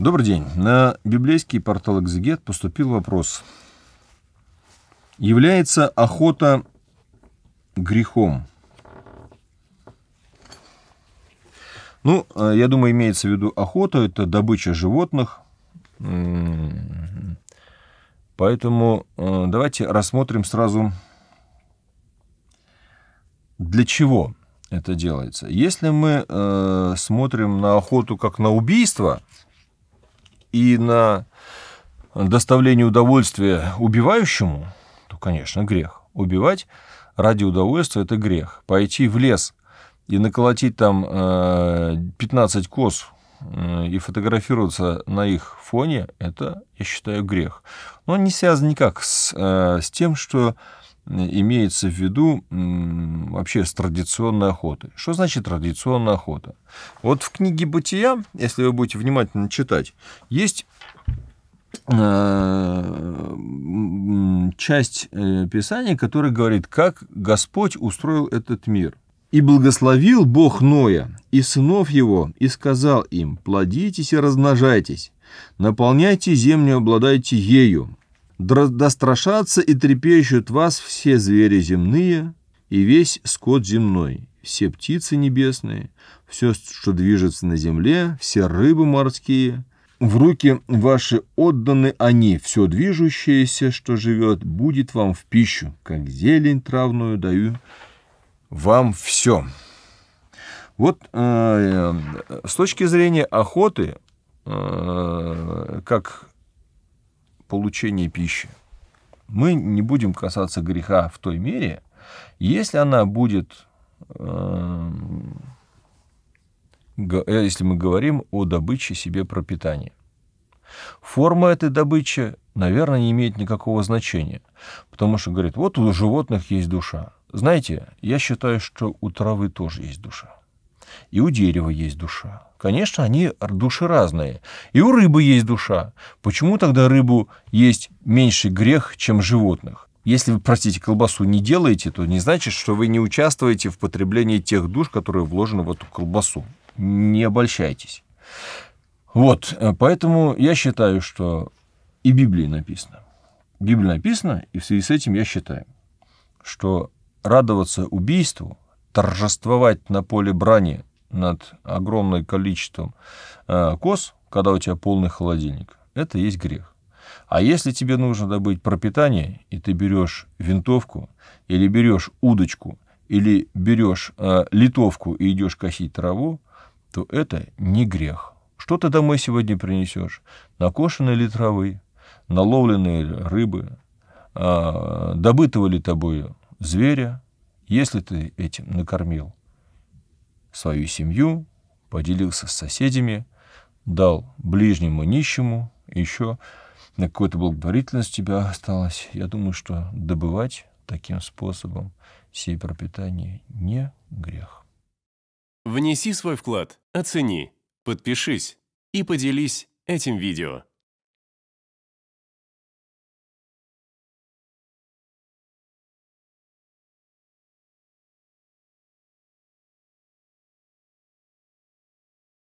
Добрый день. На библейский портал «Экзегет» поступил вопрос. Является охота грехом? Ну, я думаю, имеется в виду охота, это добыча животных. Поэтому давайте рассмотрим сразу, для чего это делается. Если мы смотрим на охоту как на убийство и на доставление удовольствия убивающему, то, конечно, грех. Убивать ради удовольствия – это грех. Пойти в лес и наколотить там 15 коз и фотографироваться на их фоне – это, я считаю, грех. Но он не связан никак с тем, что имеется в виду вообще с традиционной охотой. Что значит традиционная охота? Вот в книге «Бытия», если вы будете внимательно читать, есть часть Писания, которая говорит, как Господь устроил этот мир. «И благословил Бог Ноя и сынов его, и сказал им, плодитесь и размножайтесь, наполняйте землю, обладайте ею. Дострашатся и трепещут вас все звери земные и весь скот земной, все птицы небесные, все, что движется на земле, все рыбы морские. В руки ваши отданы они, все движущееся, что живет, будет вам в пищу, как зелень травную даю вам все». Вот с точки зрения охоты, как получения пищи, мы не будем касаться греха в той мере, если она будет, если мы говорим о добыче себе пропитания. Форма этой добычи, наверное, не имеет никакого значения, потому что, говорит, вот у животных есть душа. Знаете, я считаю, что у травы тоже есть душа, и у дерева есть душа. Конечно, они души разные. И у рыбы есть душа. Почему тогда рыбу есть меньше грех, чем животных? Если вы, простите, колбасу не делаете, то не значит, что вы не участвуете в потреблении тех душ, которые вложены в эту колбасу. Не обольщайтесь. Вот, поэтому я считаю, что и в Библии написано. Библия написана, и в связи с этим я считаю, что радоваться убийству, торжествовать на поле брани над огромным количеством коз, когда у тебя полный холодильник, это есть грех. А если тебе нужно добыть пропитание, и ты берешь винтовку, или берешь удочку, или берешь литовку и идешь косить траву, то это не грех. Что ты домой сегодня принесешь? Накошенные ли травы, наловленные рыбы, добытого ли тобою зверя, если ты этим накормил свою семью, поделился с соседями, дал ближнему нищему, еще на какой-то благотворительность тебя осталось. Я думаю, что добывать таким способом сей пропитание не грех. Внеси свой вклад, оцени, подпишись и поделись этим видео.